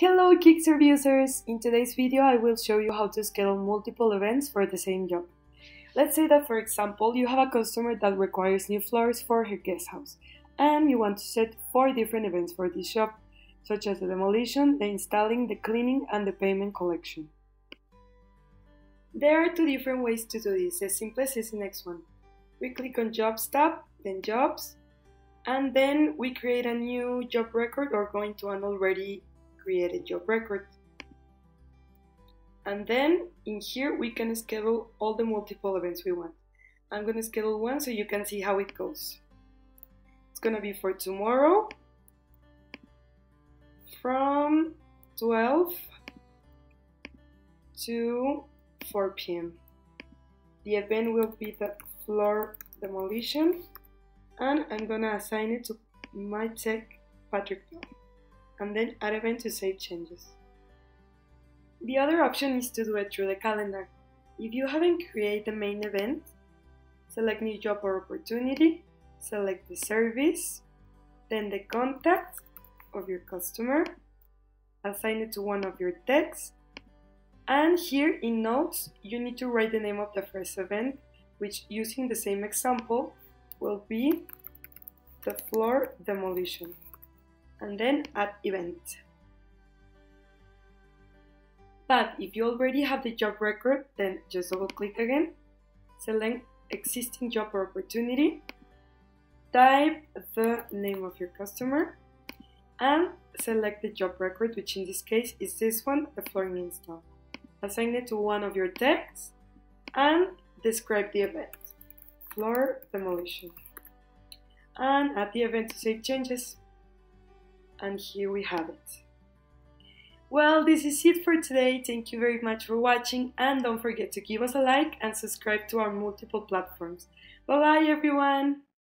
Hello KickServe users! In today's video I will show you how to schedule multiple events for the same job. Let's say that, for example, you have a customer that requires new floors for her guest house, and you want to set 4 different events for this shop, such as the demolition, the installing, the cleaning, and the payment collection. There are 2 different ways to do this. The simplest is the next one. We click on Jobs tab, then Jobs, and then we create a new job record or go into an already created job record, and then in here we can schedule all the multiple events we want. I'm going to schedule one so you can see how it goes. It's going to be for tomorrow from 12 to 4 p.m. The event will be the floor demolition, and I'm going to assign it to my tech Patrick, and then add event to save changes. The other option is to do it through the calendar. If you haven't created the main event, select new job or opportunity, select the service, then the contact of your customer, assign it to one of your techs, and here in notes you need to write the name of the first event, which using the same example will be the floor demolition, and then add event. But if you already have the job record, then just double click again, select existing job or opportunity, type the name of your customer, and select the job record, which in this case is this one, the flooring install. Assign it to one of your techs and describe the event, floor demolition, and add the event to save changes. And here we have it. Well, this is it for today. Thank you very much for watching, and don't forget to give us a like and subscribe to our multiple platforms. Bye bye everyone!